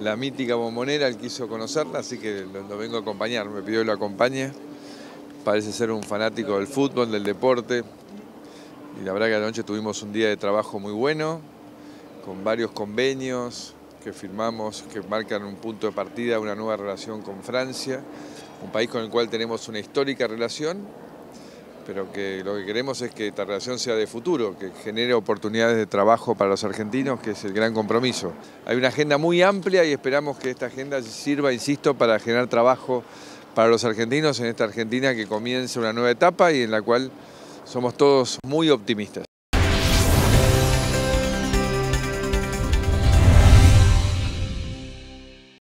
la mítica Bombonera, él quiso conocerla, así que lo vengo a acompañar, me pidió que lo acompañe. Parece ser un fanático del fútbol, del deporte. Y la verdad que anoche tuvimos un día de trabajo muy bueno, con varios convenios que firmamos, que marcan un punto de partida, una nueva relación con Francia, un país con el cual tenemos una histórica relación, pero que lo que queremos es que esta relación sea de futuro, que genere oportunidades de trabajo para los argentinos, que es el gran compromiso. Hay una agenda muy amplia y esperamos que esta agenda sirva, insisto, para generar trabajo para los argentinos en esta Argentina que comienza una nueva etapa y en la cual somos todos muy optimistas.